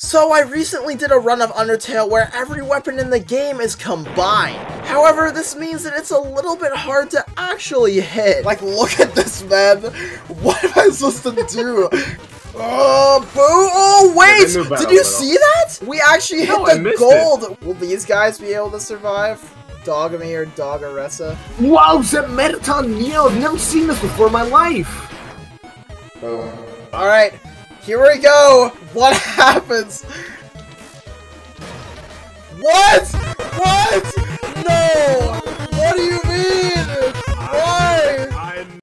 So I recently did a run of Undertale where every weapon in the game is combined. However, this means that it's a little bit hard to actually hit. Like, look at this, man. What am I supposed to do? Oh, boo! Oh, wait! Did you see that? We actually hit the gold! Will these guys be able to survive? Dogami or Dogaressa? Wow, Zemertan Neo! I've never seen this before in my life! Alright, here we go! What happens? What?! What?! No! What do you mean?!